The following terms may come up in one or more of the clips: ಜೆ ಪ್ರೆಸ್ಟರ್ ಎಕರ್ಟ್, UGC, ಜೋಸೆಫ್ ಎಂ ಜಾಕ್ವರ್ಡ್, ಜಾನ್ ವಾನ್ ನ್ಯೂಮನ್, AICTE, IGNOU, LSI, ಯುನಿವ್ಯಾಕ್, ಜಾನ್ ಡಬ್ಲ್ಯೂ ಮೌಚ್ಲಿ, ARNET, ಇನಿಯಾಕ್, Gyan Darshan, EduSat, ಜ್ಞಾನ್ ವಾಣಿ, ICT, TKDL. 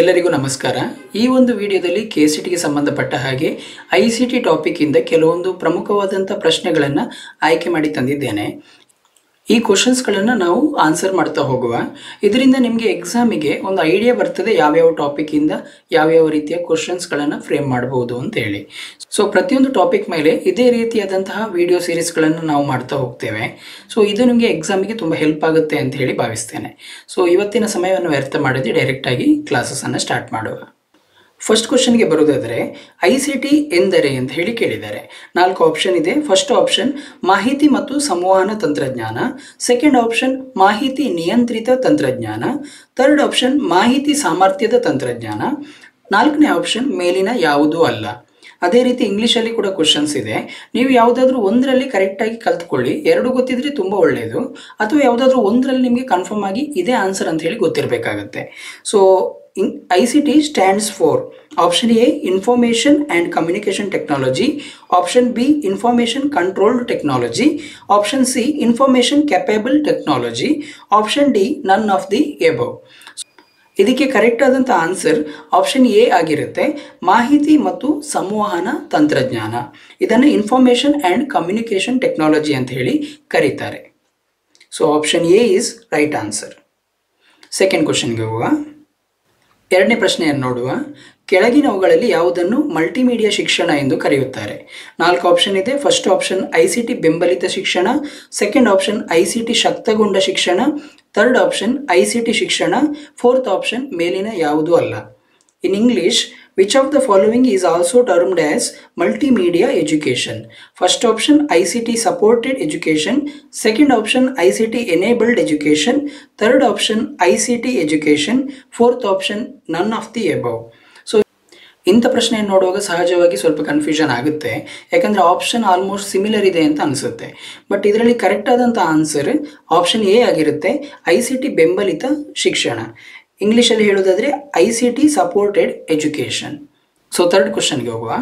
ಎಲ್ಲರಿಗೂ ನಮಸ್ಕಾರ ಈ ಒಂದು ವಿಡಿಯೋದಲ್ಲಿ ಕೆಸಿಟಿ ಗೆ ಸಂಬಂಧಪಟ್ಟ ಹಾಗೆ ಐಸಿಟಿ ಟಾಪಿಕ್ ಇಂದ ಕೆಲವೊಂದು ಪ್ರಮುಖವಾದಂತ ಪ್ರಶ್ನೆಗಳನ್ನು ಆಯ್ಕೆ ಮಾಡಿ ತಂದಿದ್ದೇನೆ ಈ ಕ್ವೆಶ್ಚನ್ಸ್ ಗಳನ್ನು ನಾವು ಆನ್ಸರ್ ಮಾಡ್ತಾ ಹೋಗುವ ಇದರಿಂದ ನಿಮಗೆ ಎಕ್ಸಾಮ್ ಗೆ ಒಂದು ಐಡಿಯಾ ಬರ್ತದೆ ಯಾವ ಯಾವ ಟಾಪಿಕ್ ಇಂದ ಯಾವ ಯಾವ ರೀತಿಯ ಕ್ವೆಶ್ಚನ್ಸ್ ಗಳನ್ನು ಫ್ರೇಮ್ ಮಾಡಬಹುದು ಅಂತ ಹೇಳಿ ಸೋ ಪ್ರತಿಯೊಂದು ಟಾಪಿಕ್ ಮೇಲೆ ಇದೇ ರೀತಿಯಾದಂತ ವಿಡಿಯೋ ಸೀರೀಸ್ ಗಳನ್ನು ನಾವು ಮಾಡ್ತಾ ಹೋಗ್ತೇವೆ ಸೋ ಇದು ನಿಮಗೆ ಎಕ್ಸಾಮ್ ಗೆ ತುಂಬಾ ಹೆಲ್ಪ್ ಆಗುತ್ತೆ ಅಂತ ಹೇಳಿ ಭಾವಿಸುತ್ತೇನೆ ಸೋ ಇವತ್ತಿನ ಸಮಯವನ್ನು ವ್ಯರ್ಥ ಮಾಡದೆ ಡೈರೆಕ್ಟ್ ಆಗಿ ಕ್ಲಾಸಸ್ ಅನ್ನು ಸ್ಟಾರ್ಟ್ ಮಾಡೋಣ ಫಸ್ಟ್ ಕ್ವೆಶ್ಚನ್ ಗೆ ಬರೋದಾದ್ರೆ ಐಸಿಟಿ ಎಂದರೆ ಅಂತ ಹೇಳಿ ಕೇಳಿದ್ದಾರೆ ನಾಲ್ಕು ಆಪ್ಷನ್ ಇದೆ ಫಸ್ಟ್ ಆಪ್ಷನ್ ಮಾಹಿತಿ ಮತ್ತು ಸಂವಹನ ತಂತ್ರಜ್ಞಾನ ಸೆಕೆಂಡ್ ಆಪ್ಷನ್ ಮಾಹಿತಿ ನಿಯಂತ್ರಿತ ತಂತ್ರಜ್ಞಾನ ಥರ್ಡ್ ಆಪ್ಷನ್ ಮಾಹಿತಿ ಸಾಮರ್ಥ್ಯದ ತಂತ್ರಜ್ಞಾನ ನಾಲ್ಕನೇ ಆಪ್ಷನ್ ಮೇಲಿನ ಯಾವುದೂ ಅಲ್ಲ ಅದೇ ರೀತಿ ಇಂಗ್ಲಿಷ್ ಅಲ್ಲಿ ಕೂಡ ಕ್ವೆಶ್ಚನ್ಸ್ ಇದೆ ನೀವು ಯಾವುದಾದರೂ ಒಂದರಲ್ಲಿ ಕರೆಕ್ಟ್ ಆಗಿ ಕಲ್ತುಕೊಳ್ಳಿ ಎರಡು ಗೊತ್ತಿದ್ರೆ ತುಂಬಾ ಒಳ್ಳೆಯದು ಅಥವಾ ಯಾವುದಾದರೂ ಒಂದರಲ್ಲಿ ನಿಮಗೆ ಕನ್ಫರ್ಮ್ ಆಗಿ ಇದೆ ಆನ್ಸರ್ ಅಂತ ಹೇಳಿ ಗೊತ್ತಿರಬೇಕಾಗುತ್ತೆ so ICT stands for option A information and communication technology option B information controlled technology option C information capable technology option D none of the above ಇದಕ್ಕೆ ಕರೆಕ್ಟ್ ಆದಂತ ಆನ್ಸರ್ ಆಪ್ಷನ್ ಎ ಆಗಿರುತ್ತೆ ಮಾಹಿತಿ ಮತ್ತು ಸಂವಹನ ತಂತ್ರಜ್ಞಾನ ಇದನ್ನು information and communication technology ಅಂತ ಹೇಳಿ ಕರೀತಾರೆ so option A is right answer second question ಗೆ ಹೋಗೋಣ ಎರಡನೇ ಪ್ರಶ್ನೆಯನ್ನು ನೋಡುವ ಕೆಳಗಿನವುಗಳಲ್ಲಿ ಯಾವುದನ್ನು ಮಲ್ಟಿಮೀಡಿಯಾ ಶಿಕ್ಷಣ ಎಂದು ಕರೆಯುತ್ತಾರೆ ನಾಲ್ಕು ಆಪ್ಷನ್ ಇದೆ ಫಸ್ಟ್ ಆಪ್ಷನ್ ಐಸಿಟಿ ಬೆಂಬಲಿತ ಶಿಕ್ಷಣ ಸೆಕೆಂಡ್ ಆಪ್ಷನ್ ಐಸಿಟಿ ಶಕ್ತಗೊಂಡ ಶಿಕ್ಷಣ ಥರ್ಡ್ ಆಪ್ಷನ್ ಐಸಿಟಿ ಶಿಕ್ಷಣ ಫೋರ್ತ್ ಆಪ್ಷನ್ ಮೇಲಿನ ಯಾವುದೂ ಅಲ್ಲ in English which of the following is also termed as multimedia education first option ICT supported education second option ICT enabled education third option ICT education fourth option none of the above so ಇಂತ ಪ್ರಶ್ನೆಯನ್ನು ನೋಡುವಾಗ ಸಹಜವಾಗಿ ಸ್ವಲ್ಪ confusion ಆಗುತ್ತೆ ಯಾಕಂದ್ರೆ option almost similar ಇದೆ ಅಂತ ಅನಿಸುತ್ತೆ ಬಟ್ ಇದರಲ್ಲಿ ಕರೆಕ್ಟ್ ಆದಂತ ಆನ್ಸರ್ ಆಪ್ಷನ್ ಎ ಆಗಿರುತ್ತೆ ಐಸಿಟಿ ಬೆಂಬಲಿತ ಶಿಕ್ಷಣ इंग्लिश ಅಲ್ಲಿ ಹೇಳೋದಾದ್ರೆ ICT supported education so third question ಗೆ ಹೋಗೋಣ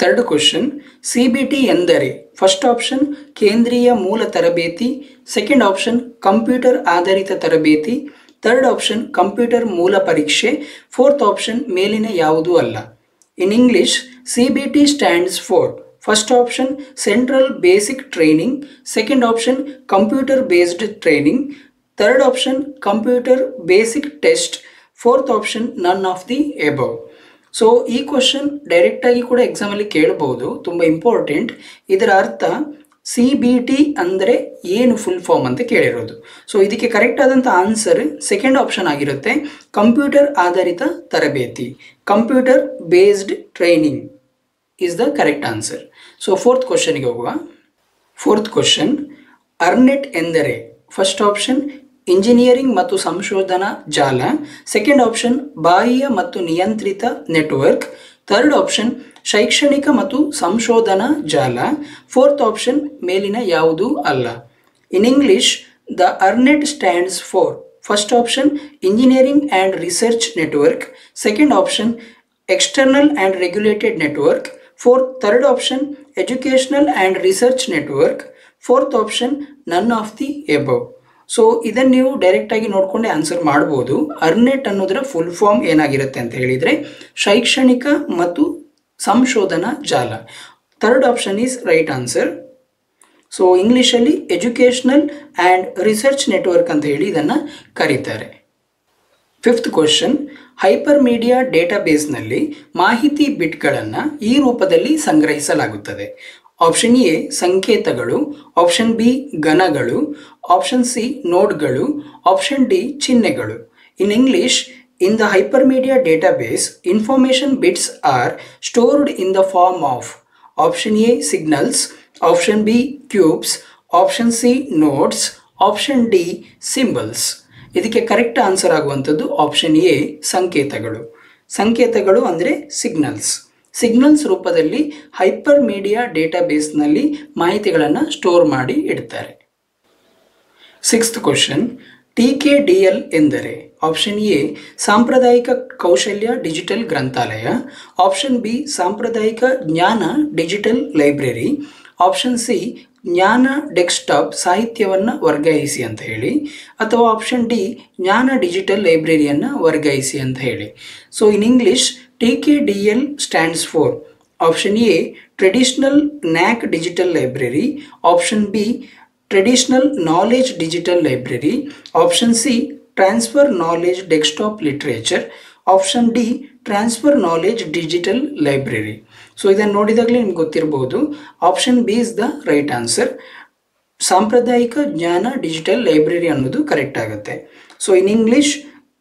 third question CBT ಎಂದರೆ first option ಕೇಂದ್ರೀಯ ಮೂಲ ತರಬೇತಿ second option ಕಂಪ್ಯೂಟರ್ ಆಧಾರಿತ ತರಬೇತಿ third option ಕಂಪ್ಯೂಟರ್ ಮೂಲ ಪರೀಕ್ಷೆ fourth option ಮೇಲಿನ ಯಾವುದೂ ಅಲ್ಲ in english CBT stands for first option central basic training second option computer based training third option computer basic test fourth option none of the above so ee question direct agi kuda exam alli kelabahudu tumba important idara artha CBT andre yenu full form anta kelirodu so idikke correct adanta answer second option agirutte computer adharita tarabeti computer based training is the correct answer so fourth question ge hoguva fourth question ARNET endare first option engineering ಮತ್ತು ಸಂಶೋಧನಾ ಜಾಲ second option ಬಾಹ್ಯ ಮತ್ತು ನಿಯಂತ್ರಿತ network third option ಶೈಕ್ಷಣಿಕ ಮತ್ತು ಸಂಶೋಧನಾ ಜಾಲ ಫೋರ್ತ್ ಆಪ್ಷನ್ ಮೇಲಿನ ಯಾವುದೂ ಅಲ್ಲ in English the ARNET stands for first option engineering and research network second option external and regulated network third option educational and research network fourth option none of the above so ಇದನ್ನು ನೀವು direct ಆಗಿ ನೋಡಿಕೊಂಡೆ answer ಮಾಡಬಹುದು ARNET ಅನ್ನೋದರ full form ಏನಾಗಿರುತ್ತೆ ಅಂತ ಹೇಳಿದರೆ ಶೈಕ್ಷಣಿಕ ಮತ್ತು ಸಂಶೋಧನಾ ಜಾಲ third option is right answer so English ಅಲ್ಲಿ ಎಜುಕೇಷನಲ್ ಆ್ಯಂಡ್ ರಿಸರ್ಚ್ ನೆಟ್ವರ್ಕ್ ಅಂತ ಹೇಳಿ ಇದನ್ನು ಕರೀತಾರೆ ಫಿಫ್ತ್ ಕ್ವೆಶ್ಚನ್ ಹೈಪರ್ ಮೀಡಿಯಾ ಡೇಟಾಬೇಸ್ನಲ್ಲಿ ಮಾಹಿತಿ ಬಿಟ್ಗಳನ್ನು ಈ ರೂಪದಲ್ಲಿ ಸಂಗ್ರಹಿಸಲಾಗುತ್ತದೆ ಆಪ್ಷನ್ ಎ ಸಂಕೇತಗಳು ಆಪ್ಷನ್ ಬಿ ಗಣಗಳು ಆಪ್ಷನ್ ಸಿ ನೋಡ್ಗಳು ಆಪ್ಷನ್ ಡಿ ಚಿಹ್ನೆಗಳು in English in the hyper media database information bits are stored in the form of option A signals option B cubes option C notes option D symbols ಇದಕ್ಕೆ correct answer ಆಗುವಂಥದ್ದು option A ಸಂಕೇತಗಳು ಸಂಕೇತಗಳು ಅಂದರೆ signals signals ರೂಪದಲ್ಲಿ hyper media ಡೇಟಾಬೇಸ್ನಲ್ಲಿ ಮಾಹಿತಿಗಳನ್ನು store ಮಾಡಿ ಇಡ್ತಾರೆ ಸಿಕ್ಸ್ತ್ ಕ್ವೆಶ್ಚನ್ TKDL ಎಂದರೆ ಆಪ್ಷನ್ ಎ ಸಾಂಪ್ರದಾಯಿಕ ಕೌಶಲ್ಯ ಡಿಜಿಟಲ್ ಗ್ರಂಥಾಲಯ ಆಪ್ಷನ್ ಬಿ ಸಾಂಪ್ರದಾಯಿಕ ಜ್ಞಾನ ಡಿಜಿಟಲ್ ಲೈಬ್ರರಿ ಆಪ್ಷನ್ ಸಿ ज्ञाನ ಡೆಸ್ಕ್ಟಾಪ್ ಸಾಹಿತ್ಯವನ್ನು ವರ್ಗಾಯಿಸಿ ಅಂತ ಹೇಳಿ, ಅಥವಾ ಆಪ್ಷನ್ ಡಿ ಜ್ಞಾನ ಡಿಜಿಟಲ್ ಲೈಬ್ರರಿಯನ್ನು ವರ್ಗಾಯಿಸಿ ಅಂತ ಹೇಳಿ. So in English TKDL stands for option A traditional NAC digital library, option B traditional knowledge digital library, option C transfer knowledge desktop literature, option D transfer knowledge digital library. So ಇದನ್ನು ನೋಡಿದಾಗಲೇ ನಿಮಗೆ ಗೊತ್ತಿರಬಹುದು option B is the right answer. ಸಾಂಪ್ರದಾಯಿಕ ಜ್ಞಾನ digital library ಅನ್ನೋದು correct ಆಗುತ್ತೆ. So in English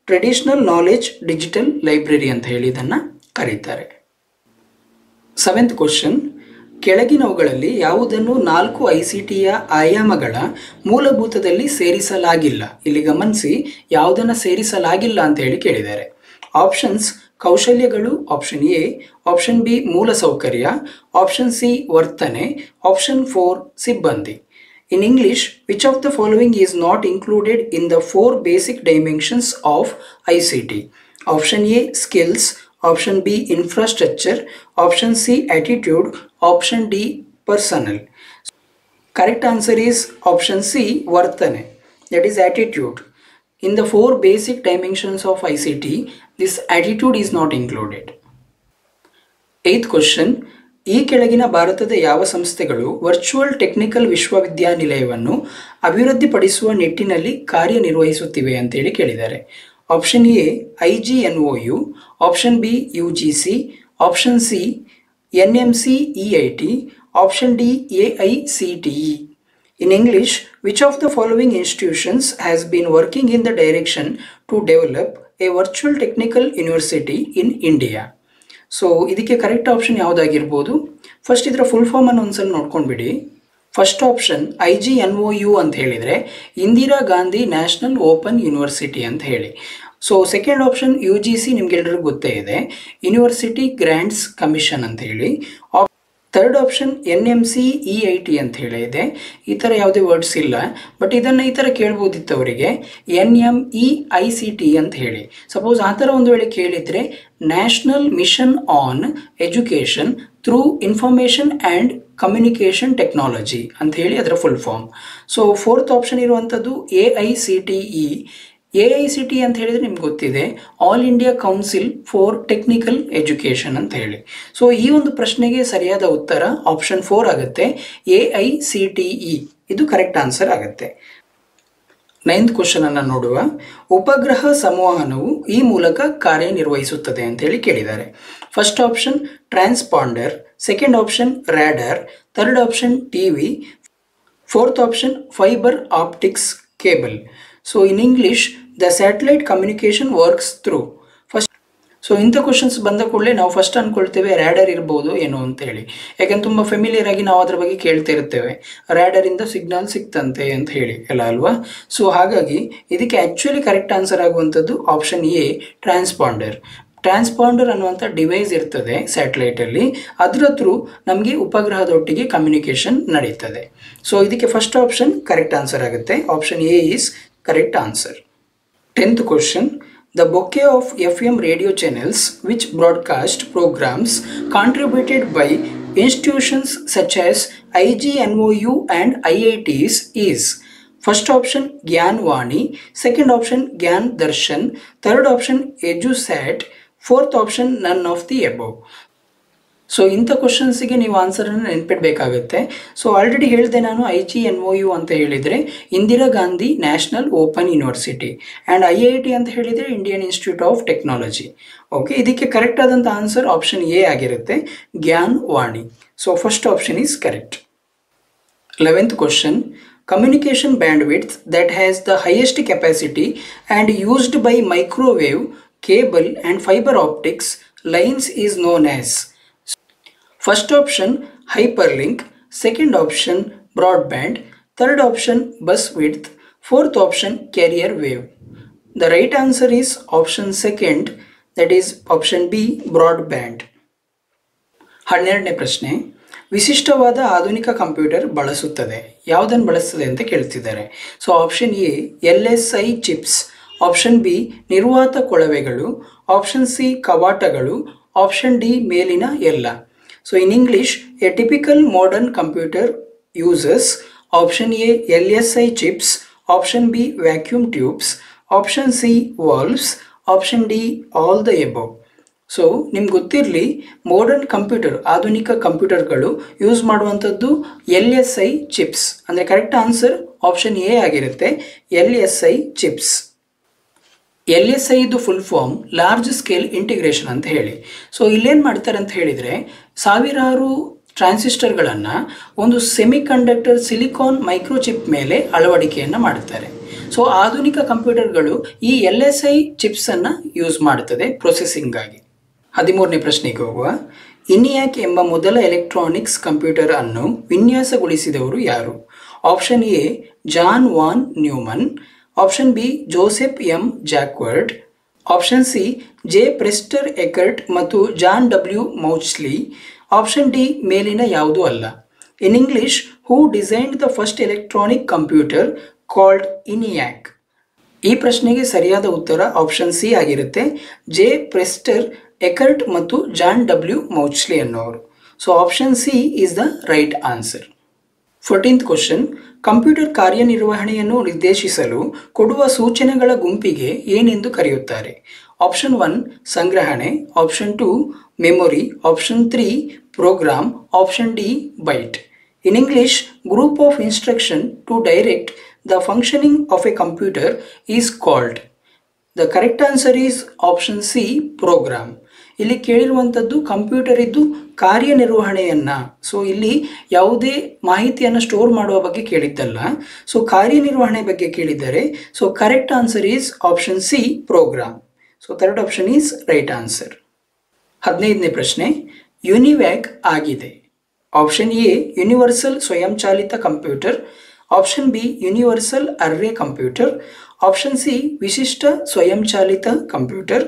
traditional knowledge digital library ಅಂತ ಹೇಳಿ ಇದನ್ನು ಕರೀತಾರೆ. 7th ಕ್ವಶನ್, ಕೆಳಗಿನವುಗಳಲ್ಲಿ ಯಾವುದನ್ನು 4 ICTಯ ಆಯಾಮಗಳ ಮೂಲಭೂತದಲ್ಲಿ ಸೇರಿಸಲಾಗಿಲ್ಲ. ಇಲ್ಲಿ ಗಮನಿಸಿ ಯಾವುದನ್ನು ಸೇರಿಸಲಾಗಿಲ್ಲ ಅಂತ ಹೇಳಿ ಕೇಳಿದ್ದಾರೆ. ಆಪ್ಷನ್ಸ್ ಕೌಶಲ್ಯಗಳು ಆಪ್ಷನ್ ಎ, ಆಪ್ಷನ್ ಬಿ ಮೂಲಸೌಕರ್ಯ, ಆಪ್ಷನ್ ಸಿ ವರ್ತನೆ, ಆಪ್ಷನ್ 4 ಸಿಬ್ಬಂದಿ. In English, which of the following is not included in the 4 basic dimensions of ICT? Option A skills, option B infrastructure, option C attitude, option D personnel. Correct answer is option C vartane, that is attitude. In the 4 basic dimensions of ICT, this attitude is not included. 8th question, ಈ ಕೆಳಗಿನ ಭಾರತದ ಯಾವ ಸಂಸ್ಥೆಗಳು virtual technical ವಿಶ್ವವಿದ್ಯಾನಿಲಯವನ್ನು ಅಭಿವೃದ್ಧಿಪಡಿಸುವ ನಿಟ್ಟಿನಲ್ಲಿ ಕಾರ್ಯನಿರ್ವಹಿಸುತ್ತಿವೆ ಅಂತೇಳಿ ಕೇಳಿದ್ದಾರೆ. Option A IGNOU, option B UGC, option C NME ICT, option D AICTE. In English, which of the following institutions has been working in the direction to develop a virtual technical university in India? So ಇದಕ್ಕೆ correct option ಯಾವುದಾಗಿರ್ಬೋದು? First ಇದರ full ಫಾರ್ಮನ್ನು ಒಂದ್ಸಲ ನೋಡ್ಕೊಂಡ್ಬಿಡಿ. First option IGNOU ಅಂತ ಹೇಳಿದರೆ Indira Gandhi national open university ಅಂತ ಹೇಳಿ. ಸೊ ಸೆಕೆಂಡ್ ಆಪ್ಷನ್ UGC ನಿಮಗೆಲ್ಲರಿಗೂ ಗೊತ್ತೇ ಇದೆ, ಯೂನಿವರ್ಸಿಟಿ ಗ್ರ್ಯಾಂಟ್ಸ್ ಕಮಿಷನ್ ಅಂತ ಹೇಳಿ. ಥರ್ಡ್ ಆಪ್ಷನ್ NME ICT ಅಂತ ಹೇಳಿದೆ. ಈ ಥರ ಯಾವುದೇ ವರ್ಡ್ಸ್ ಇಲ್ಲ, ಬಟ್ ಇದನ್ನು ಈ ಥರ ಕೇಳ್ಬೋದಿತ್ತು ಅವರಿಗೆ, NME ICT ಅಂತ ಹೇಳಿ. ಸಪೋಸ್ ಆ ಥರ ಒಂದು ವೇಳೆ ಕೇಳಿದರೆ national mission on education through information and communication technology ಅಂತ ಹೇಳಿ ಅದರ full form. So fourth option ಇರುವಂಥದ್ದು AICTE. AICTE ಅಂತ ಹೇಳಿದರೆ ನಿಮ್ಗೆ ಗೊತ್ತಿದೆ, all India council for technical education ಅಂತ ಹೇಳಿ. ಸೊ ಈ ಒಂದು ಪ್ರಶ್ನೆಗೆ ಸರಿಯಾದ ಉತ್ತರ ಆಪ್ಷನ್ 4 ಆಗುತ್ತೆ, AICTE ಇದು ಕರೆಕ್ಟ್ ಆನ್ಸರ್ ಆಗುತ್ತೆ. 9th ಕ್ವಶನ್ ಅನ್ನು ನೋಡುವ, ಉಪಗ್ರಹ ಸಂವಹನವು ಈ ಮೂಲಕ ಕಾರ್ಯನಿರ್ವಹಿಸುತ್ತದೆ ಅಂತ ಹೇಳಿ ಕೇಳಿದ್ದಾರೆ. First option transponder, second option radar, third option TV, fourth option fibre optics cable. So in English, the satellite communication works through. First, so ಇಂಥ ಕ್ವಶನ್ಸ್ ಬಂದ ಕೂಡಲೇ ನಾವು ಫಸ್ಟ್ ಅಂದ್ಕೊಳ್ತೇವೆ ರ್ಯಾಡರ್ ಇರ್ಬೋದು ಏನೋ ಅಂತೇಳಿ, ಯಾಕೆಂದ್ರೆ ತುಂಬ ಫೆಮಿಲಿಯರ್ ಆಗಿ ನಾವು ಅದ್ರ ಬಗ್ಗೆ ಕೇಳ್ತಿರ್ತೇವೆ, ರ್ಯಾಡರಿಂದ ಸಿಗ್ನಲ್ ಸಿಕ್ತಂತೆ ಅಂತ ಹೇಳಿ ಎಲ್ಲ ಅಲ್ವಾ. ಸೊ ಹಾಗಾಗಿ ಇದಕ್ಕೆ ಆ್ಯಕ್ಚುಲಿ ಕರೆಕ್ಟ್ ಆನ್ಸರ್ ಆಗುವಂಥದ್ದು ಆಪ್ಷನ್ ಎ ಟ್ರಾನ್ಸ್ಪಾಂಡರ್. ಟ್ರಾನ್ಸ್ಪಾಂಡರ್ ಅನ್ನುವಂಥ ಡಿವೈಸ್ ಇರ್ತದೆ ಸ್ಯಾಟಲೈಟಲ್ಲಿ, ಅದರ ಥ್ರೂ ನಮಗೆ ಉಪಗ್ರಹದೊಟ್ಟಿಗೆ ಕಮ್ಯುನಿಕೇಷನ್ ನಡೀತದೆ. ಸೊ ಇದಕ್ಕೆ ಫಸ್ಟ್ ಆಪ್ಷನ್ ಕರೆಕ್ಟ್ ಆನ್ಸರ್ ಆಗುತ್ತೆ, option A is correct answer. 10th question, the bouquet of FM radio channels which broadcast programs contributed by institutions such as IGNOU and IITs is first option Gyanvani, second option Gyan Darshan, third option EduSat, fourth option none of the above. So ಇಂಥ ಕ್ವಶನ್ಸಿಗೆ ನೀವು ಆನ್ಸರನ್ನು ನೆನಪಿಡಬೇಕಾಗತ್ತೆ. So already ಹೇಳಿದೆ ನಾನು IGNOU ಅಂತ ಹೇಳಿದರೆ Indira Gandhi national open university and IIT ಅಂತ ಹೇಳಿದರೆ Indian institute of technology. Okay, ಇದಕ್ಕೆ ಕರೆಕ್ಟ್ ಆದಂಥ ಆನ್ಸರ್ ಆಪ್ಷನ್ ಎ ಆಗಿರುತ್ತೆ, ಜ್ಞಾನ್ ವಾಣಿ. So first option is correct. 11th question, communication bandwidth that has the highest capacity and used by microwave cable and fibre optics lines is known as first option hyperlink, second option broadband, third option bus width, fourth option carrier wave. The right answer is option second, that is option B broadband. 12ನೇ ಪ್ರಶ್ನೆ, ವಿಶಿಷ್ಟವಾದ ಆಧುನಿಕ ಕಂಪ್ಯೂಟರ್ ಬಳಸುತ್ತದೆ, ಯಾವುದನ್ನು ಬಳಸುತ್ತದೆ ಅಂತ ಕೇಳ್ತಿದ್ದಾರೆ. So option A LSI chips, option B ನಿರ್ವಾತ ಕೊಳವೆಗಳು, ಆಪ್ಷನ್ ಸಿ ಕವಾಟಗಳು, ಆಪ್ಷನ್ ಡಿ ಮೇಲಿನ ಎಲ್ಲ. So in English, a typical modern computer uses, option A LSI chips, option B vacuum tubes, option C valves, option D all the above. So ನಿಮಗೆ ಗೊತ್ತಿರಲಿ modern computer ಆಧುನಿಕ ಕಂಪ್ಯೂಟರ್ಗಳು use ಮಾಡುವಂಥದ್ದು LSI chips ಅಂದರೆ correct answer option A ಆಗಿರುತ್ತೆ LSI chips. LSI ಇದು full form large scale integration ಅಂತ ಹೇಳಿ. ಸೊ ಇಲ್ಲೇನು ಮಾಡ್ತಾರೆ ಅಂತ ಹೇಳಿದರೆ ಸಾವಿರಾರು ಟ್ರಾನ್ಸಿಸ್ಟರ್ಗಳನ್ನು ಒಂದು ಸೆಮಿಕಂಡಕ್ಟರ್ ಸಿಲಿಕಾನ್ ಮೈಕ್ರೋಚಿಪ್ ಮೇಲೆ ಅಳವಡಿಕೆಯನ್ನು ಮಾಡುತ್ತಾರೆ. ಸೊ ಆಧುನಿಕ ಕಂಪ್ಯೂಟರ್ಗಳು ಈ LSI ಚಿಪ್ಸನ್ನು ಯೂಸ್ ಮಾಡುತ್ತದೆ ಪ್ರೊಸೆಸಿಂಗಾಗಿ. 13ನೇ ಪ್ರಶ್ನೆಗೆ ಹೋಗುವ. ಇನಿಯಾಕ್ ಎಂಬ ಮೊದಲ ಎಲೆಕ್ಟ್ರಾನಿಕ್ಸ್ ಕಂಪ್ಯೂಟರ್ ಅನ್ನು ವಿನ್ಯಾಸಗೊಳಿಸಿದವರು ಯಾರು? Option A ಜಾನ್ ವಾನ್ ನ್ಯೂಮನ್, option B ಜೋಸೆಫ್ ಎಂ ಜಾಕ್ವರ್ಡ್, option C ಜೆ ಪ್ರೆಸ್ಟರ್ ಎಕರ್ಟ್ ಮತ್ತು ಜಾನ್ ಡಬ್ಲ್ಯೂ ಮೌಚ್ಲಿ, option D ಮೇಲಿನ ಯಾವುದೂ ಅಲ್ಲ. In English who designed the first electronic computer called ಇನಿಯಾಕ್? ಈ ಪ್ರಶ್ನೆಗೆ ಸರಿಯಾದ ಉತ್ತರ ಆಪ್ಷನ್ ಸಿ ಆಗಿರುತ್ತೆ, ಜೆ ಪ್ರೆಸ್ಟರ್ ಎಕರ್ಟ್ ಮತ್ತು ಜಾನ್ ಡಬ್ಲ್ಯೂ ಮೌಚ್ಲಿ ಅನ್ನೋರು. So option C is the right answer. 14th question. Computer ಕಾರ್ಯನಿರ್ವಹಣೆಯನ್ನು ನಿರ್ದೇಶಿಸಲು ಕೊಡುವ ಸೂಚನೆಗಳ ಗುಂಪಿಗೆ ಏನೆಂದು ಕರೆಯುತ್ತಾರೆ? ಆಪ್ಷನ್ 1 ಸಂಗ್ರಹಣೆ, option 2 memory, option 3 program, option D byte. In English group of instruction to direct the functioning of a computer is called? The correct answer is option C program. ಇಲ್ಲಿ ಕೇಳಿರುವಂಥದ್ದು ಕಂಪ್ಯೂಟರ್ ಇದ್ದು ಕಾರ್ಯನಿರ್ವಹಣೆಯನ್ನು, ಸೊ ಇಲ್ಲಿ ಯಾವುದೇ ಮಾಹಿತಿಯನ್ನು store ಮಾಡುವ ಬಗ್ಗೆ ಕೇಳಿದ್ದಲ್ಲ, so ಕಾರ್ಯನಿರ್ವಹಣೆ ಬಗ್ಗೆ ಕೇಳಿದ್ದಾರೆ. So correct answer is option C program. So third option is right answer. 15ನೇ ಪ್ರಶ್ನೆ. ಯುನಿವ್ಯಾಕ್ ಆಗಿದೆ? ಆಪ್ಷನ್ ಎ ಯೂನಿವರ್ಸಲ್ ಸ್ವಯಂಚಾಲಿತ computer, option B universal array computer, option C ವಿಶಿಷ್ಟ ಸ್ವಯಂಚಾಲಿತ ಕಂಪ್ಯೂಟರ್,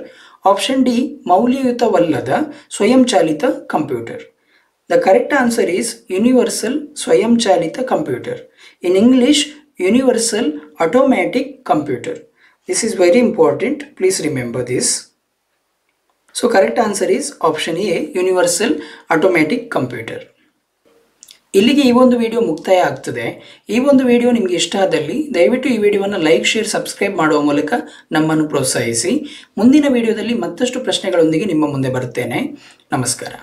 ಆಪ್ಷನ್ ಡಿ ಮೌಲ್ಯಯುತವಲ್ಲದ ಸ್ವಯಂಚಾಲಿತ computer. The correct answer is universal ಸ್ವಯಂಚಾಲಿತ computer. In English universal automatic computer. This is very important, please remember this. So correct answer is option A universal automatic computer. ಇಲ್ಲಿಗೆ ಈ ಒಂದು video ಮುಕ್ತಾಯ ಆಗ್ತದೆ. ಈ ಒಂದು ವಿಡಿಯೋ ನಿಮಗೆ ಇಷ್ಟ ಆದಲ್ಲಿ ದಯವಿಟ್ಟು ಈ ವಿಡಿಯೋವನ್ನು ಲೈಕ್, ಶೇರ್, ಸಬ್ಸ್ಕ್ರೈಬ್ ಮಾಡುವ ಮೂಲಕ ನಮ್ಮನ್ನು ಪ್ರೋತ್ಸಾಹಿಸಿ. ಮುಂದಿನ ವಿಡಿಯೋದಲ್ಲಿ ಮತ್ತಷ್ಟು ಪ್ರಶ್ನೆಗಳೊಂದಿಗೆ ನಿಮ್ಮ ಮುಂದೆ ಬರುತ್ತೇನೆ. ನಮಸ್ಕಾರ.